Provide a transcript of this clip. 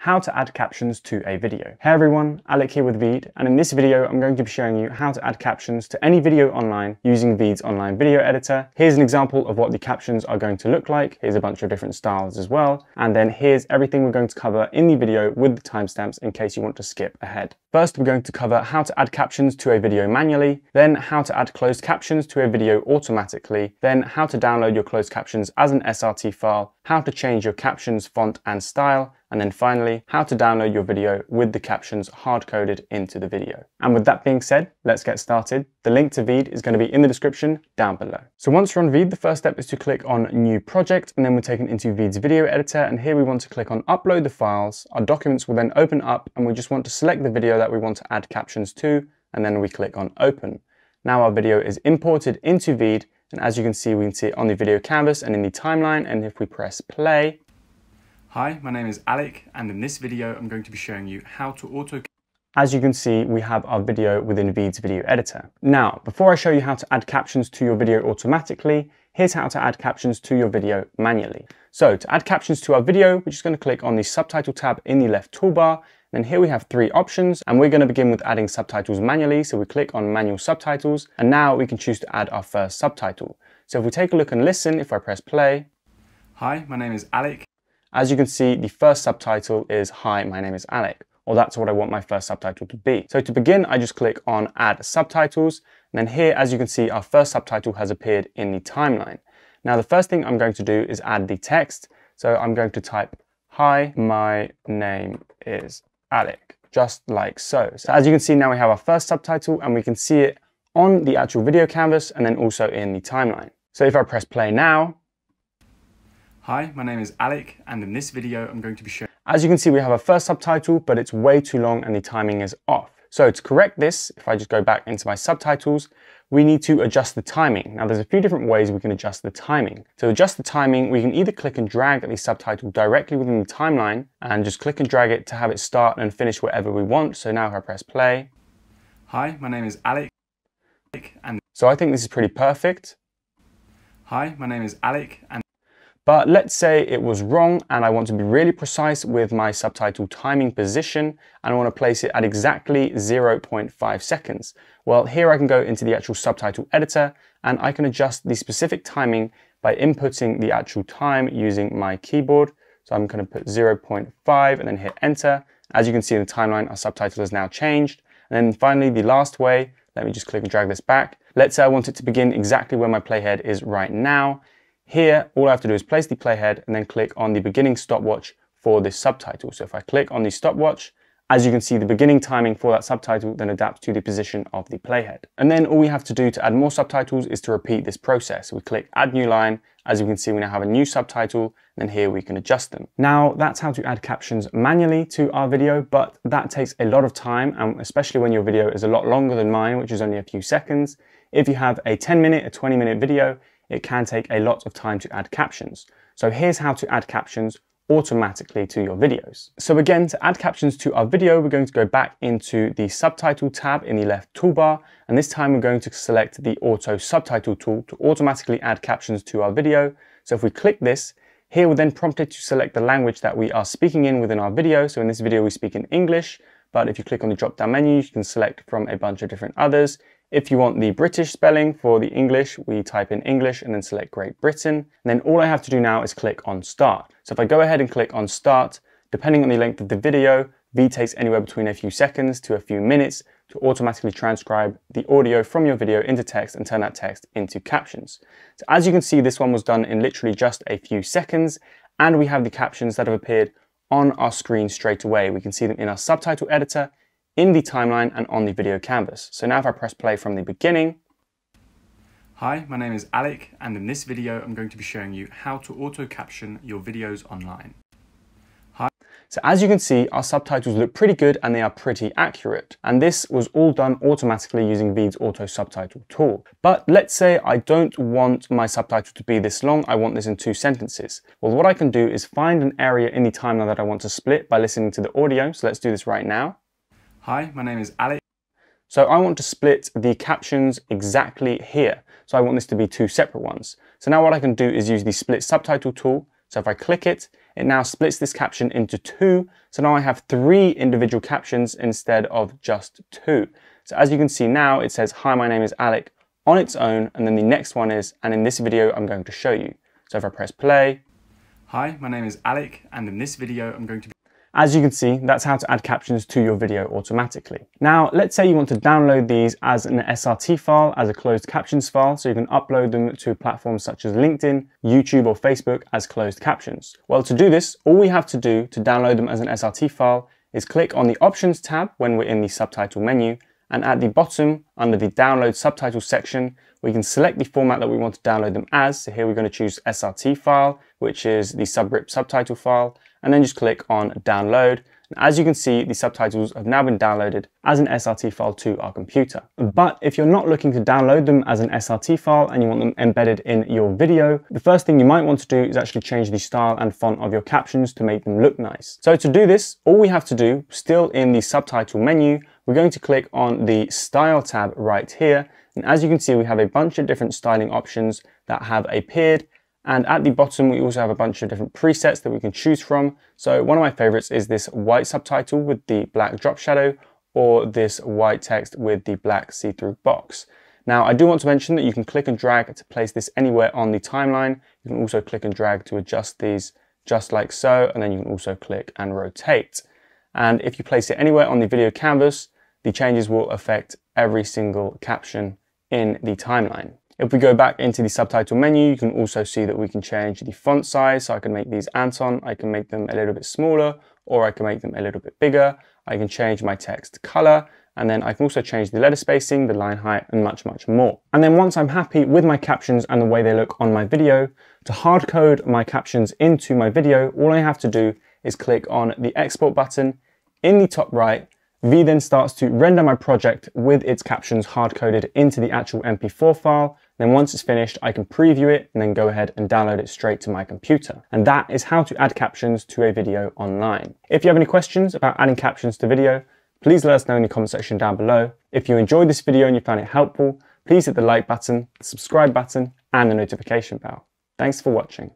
how to add captions to a video. Hey everyone, Alec here with Veed, and in this video I'm going to be showing you how to add captions to any video online using Veed's online video editor. Here's an example of what the captions are going to look like. Here's a bunch of different styles as well, and then here's everything we're going to cover in the video with the timestamps in case you want to skip ahead. First, we're going to cover how to add captions to a video manually, then how to add closed captions to a video automatically, then how to download your closed captions as an SRT file, how to change your captions font and style, and then finally, how to download your video with the captions hard-coded into the video. And with that being said, let's get started. The link to Veed is going to be in the description down below. So once you're on Veed, the first step is to click on New Project, and then we're taken into Veed's video editor, and here we want to click on Upload the Files. Our documents will then open up, and we just want to select the video that we want to add captions to, and then we click on Open. Now our video is imported into Veed, and as you can see, we can see it on the video canvas and in the timeline, and if we press play, hi, my name is Alec, and in this video I'm going to be showing you how to auto... As you can see, we have our video within Veed's video editor. Now, before I show you how to add captions to your video automatically, here's how to add captions to your video manually. So, to add captions to our video, we're just going to click on the subtitle tab in the left toolbar, and here we have three options, and we're going to begin with adding subtitles manually, so we click on Manual Subtitles, and now we can choose to add our first subtitle. So if we take a look and listen, if I press play... Hi, my name is Alec. As you can see, the first subtitle is Hi, my name is Alec, or that's what I want my first subtitle to be. So to begin, I just click on Add Subtitles, and then here, as you can see, our first subtitle has appeared in the timeline. Now, the first thing I'm going to do is add the text, so I'm going to type Hi, my name is Alec, just like so. So as you can see, now we have our first subtitle, and we can see it on the actual video canvas, and then also in the timeline. So if I press play now, hi, my name is Alec, and in this video I'm going to be showing... As you can see, we have our first subtitle, but it's way too long and the timing is off. So to correct this, if I just go back into my subtitles, we need to adjust the timing. Now there's a few different ways we can adjust the timing. To adjust the timing, we can either click and drag the subtitle directly within the timeline and just click and drag it to have it start and finish wherever we want. So now if I press play... Hi, my name is Alec, and... So I think this is pretty perfect. Hi, my name is Alec, and... But let's say it was wrong and I want to be really precise with my subtitle timing position and I want to place it at exactly 0.5 seconds. Well, here I can go into the actual subtitle editor and I can adjust the specific timing by inputting the actual time using my keyboard. So I'm going to put 0.5 and then hit enter. As you can see in the timeline, our subtitle has now changed. And then finally, the last way, let me just click and drag this back. Let's say I want it to begin exactly where my playhead is right now. Here, all I have to do is place the playhead and then click on the beginning stopwatch for this subtitle. So if I click on the stopwatch, as you can see, the beginning timing for that subtitle then adapts to the position of the playhead. And then all we have to do to add more subtitles is to repeat this process. We click add new line. As you can see, we now have a new subtitle, and then here we can adjust them. Now, that's how to add captions manually to our video, but that takes a lot of time, and especially when your video is a lot longer than mine, which is only a few seconds. If you have a 10-minute, a 20-minute video, it can take a lot of time to add captions. So here's how to add captions automatically to your videos. So again, to add captions to our video, we're going to go back into the subtitle tab in the left toolbar, and this time we're going to select the auto subtitle tool to automatically add captions to our video. So if we click this, here we're then prompted to select the language that we are speaking in within our video. So in this video, we speak in English, but if you click on the drop-down menu, you can select from a bunch of different others. If you want the British spelling for the English, we type in English and then select Great Britain. And then all I have to do now is click on Start. So if I go ahead and click on Start, depending on the length of the video, Veed takes anywhere between a few seconds to a few minutes to automatically transcribe the audio from your video into text and turn that text into captions. So as you can see, this one was done in literally just a few seconds, and we have the captions that have appeared on our screen straight away. We can see them in our subtitle editor, in the timeline and on the video canvas. So now if I press play from the beginning. Hi, my name is Alec, and in this video I'm going to be showing you how to auto caption your videos online. Hi. So as you can see, our subtitles look pretty good and they are pretty accurate. And this was all done automatically using Veed's auto subtitle tool. But let's say I don't want my subtitle to be this long, I want this in 2 sentences. Well, what I can do is find an area in the timeline that I want to split by listening to the audio. So let's do this right now. Hi, my name is Alec. So I want to split the captions exactly here. So I want this to be 2 separate ones. So now what I can do is use the split subtitle tool. So if I click it, It now splits this caption into two. So now I have three individual captions instead of just two. So as you can see now, it says, "Hi, my name is Alec" on its own. And then the next one is, "And in this video, I'm going to show you." So if I press play. "Hi, my name is Alec. And in this video, I'm going to..." As you can see, that's how to add captions to your video automatically. Now, let's say you want to download these as an SRT file, as a closed captions file, so you can upload them to platforms such as LinkedIn, YouTube, or Facebook as closed captions. Well, to do this, all we have to do to download them as an SRT file is click on the Options tab when we're in the subtitle menu, and at the bottom, under the Download Subtitle section, we can select the format that we want to download them as. So here we're going to choose SRT file, which is the SubRip subtitle file, and then just click on download. And as you can see, the subtitles have now been downloaded as an SRT file to our computer. But if you're not looking to download them as an SRT file and you want them embedded in your video, the first thing you might want to do is actually change the style and font of your captions to make them look nice. So to do this, all we have to do, still in the subtitle menu, we're going to click on the Style tab right here. And as you can see, we have a bunch of different styling options that have appeared. And at the bottom, we also have a bunch of different presets that we can choose from. So one of my favorites is this white subtitle with the black drop shadow, or this white text with the black see-through box. Now, I do want to mention that you can click and drag to place this anywhere on the timeline. You can also click and drag to adjust these just like so, and then you can also click and rotate. And if you place it anywhere on the video canvas, the changes will affect every single caption in the timeline. If we go back into the subtitle menu, you can also see that we can change the font size. So I can make these Anton, I can make them a little bit smaller, or I can make them a little bit bigger. I can change my text color, and then I can also change the letter spacing, the line height, and much, much more. And then once I'm happy with my captions and the way they look on my video, to hard code my captions into my video, all I have to do is click on the export button in the top right. Veed then starts to render my project with its captions hard-coded into the actual MP4 file. Then once it's finished, I can preview it and then go ahead and download it straight to my computer. And that is how to add captions to a video online. If you have any questions about adding captions to video, please let us know in the comment section down below. If you enjoyed this video and you found it helpful, please hit the like button, the subscribe button, and the notification bell. Thanks for watching.